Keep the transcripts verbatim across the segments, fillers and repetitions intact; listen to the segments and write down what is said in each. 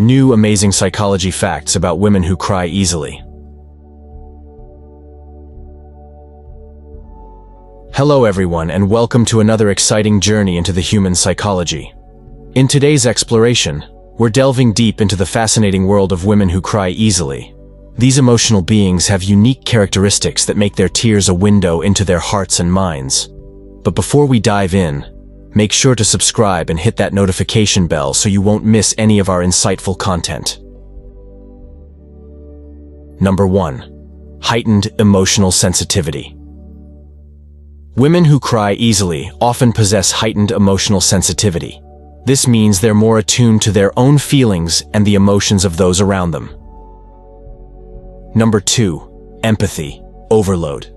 New amazing psychology facts about women who cry easily. Hello everyone, and welcome to another exciting journey into the human psychology. In today's exploration, we're delving deep into the fascinating world of women who cry easily. These emotional beings have unique characteristics that make their tears a window into their hearts and minds. But before we dive in, make sure to subscribe and hit that notification bell so you won't miss any of our insightful content. Number one. Heightened emotional sensitivity. Women who cry easily often possess heightened emotional sensitivity. This means they're more attuned to their own feelings and the emotions of those around them. Number two. Empathy overload.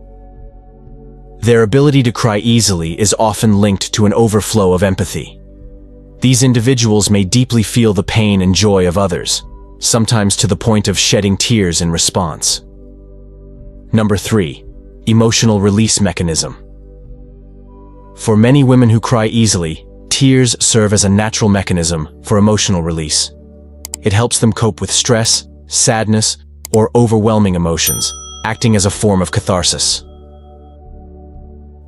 Their ability to cry easily is often linked to an overflow of empathy. These individuals may deeply feel the pain and joy of others, sometimes to the point of shedding tears in response. Number three. Emotional release mechanism. For many women who cry easily, tears serve as a natural mechanism for emotional release. It helps them cope with stress, sadness, or overwhelming emotions, acting as a form of catharsis.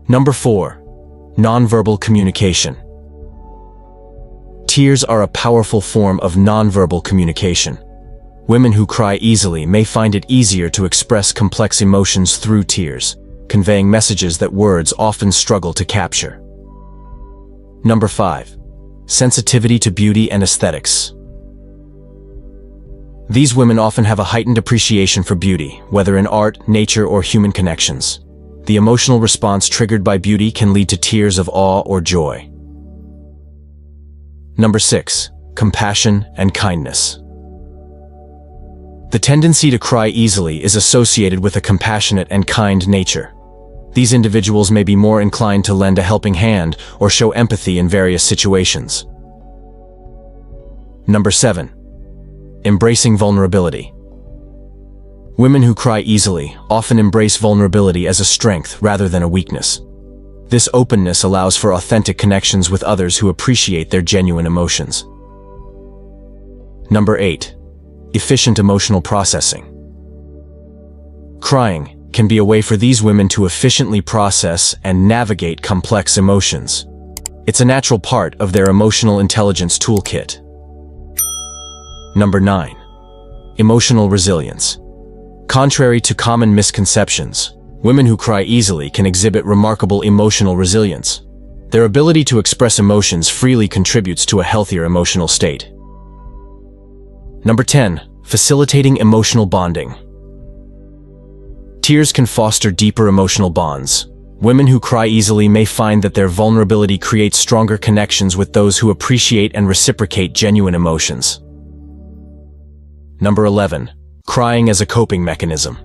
Number four. Nonverbal communication. Tears are a powerful form of nonverbal communication. Women who cry easily may find it easier to express complex emotions through tears, conveying messages that words often struggle to capture. Number five. Sensitivity to beauty and aesthetics. These women often have a heightened appreciation for beauty, whether in art, nature, or human connections. The emotional response triggered by beauty can lead to tears of awe or joy. Number six. Compassion and kindness. The tendency to cry easily is associated with a compassionate and kind nature. These individuals may be more inclined to lend a helping hand or show empathy in various situations. Number seven. Embracing vulnerability. Women who cry easily often embrace vulnerability as a strength rather than a weakness. This openness allows for authentic connections with others who appreciate their genuine emotions. Number eight. Efficient emotional processing. Crying can be a way for these women to efficiently process and navigate complex emotions. It's a natural part of their emotional intelligence toolkit. Number nine. Emotional resilience. Contrary to common misconceptions, women who cry easily can exhibit remarkable emotional resilience. Their ability to express emotions freely contributes to a healthier emotional state. Number ten. Facilitating emotional bonding. Tears can foster deeper emotional bonds. Women who cry easily may find that their vulnerability creates stronger connections with those who appreciate and reciprocate genuine emotions. Number eleven. Crying as a coping mechanism.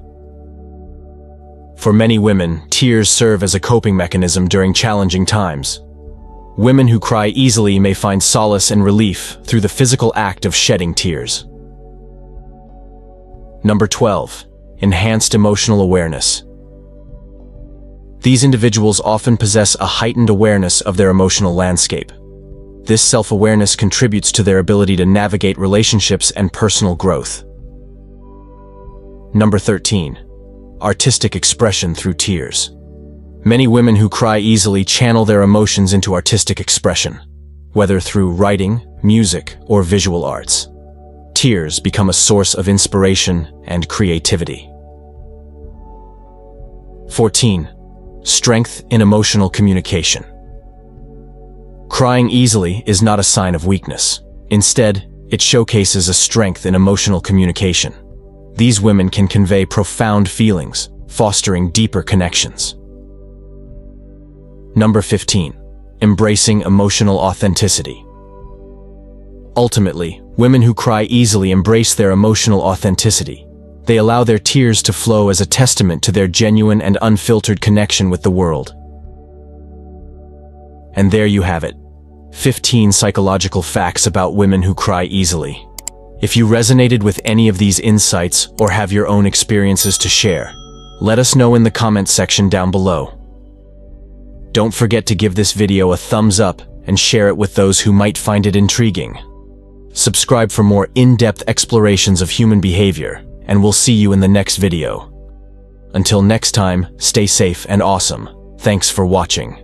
For many women, tears serve as a coping mechanism during challenging times. Women who cry easily may find solace and relief through the physical act of shedding tears. Number twelve. Enhanced emotional awareness. These individuals often possess a heightened awareness of their emotional landscape. This self-awareness contributes to their ability to navigate relationships and personal growth. Number thirteen. Artistic expression through tears. Many women who cry easily channel their emotions into artistic expression, whether through writing, music, or visual arts. Tears become a source of inspiration and creativity. Fourteen. Strength in emotional communication. Crying easily is not a sign of weakness. Instead, it showcases a strength in emotional communication. These women can convey profound feelings, fostering deeper connections. Number fifteen. Embracing emotional authenticity. Ultimately, women who cry easily embrace their emotional authenticity. They allow their tears to flow as a testament to their genuine and unfiltered connection with the world. And there you have it. fifteen psychological facts about women who cry easily. If you resonated with any of these insights or have your own experiences to share, let us know in the comment section down below. Don't forget to give this video a thumbs up and share it with those who might find it intriguing. Subscribe for more in-depth explorations of human behavior, and we'll see you in the next video. Until next time, stay safe and awesome. Thanks for watching.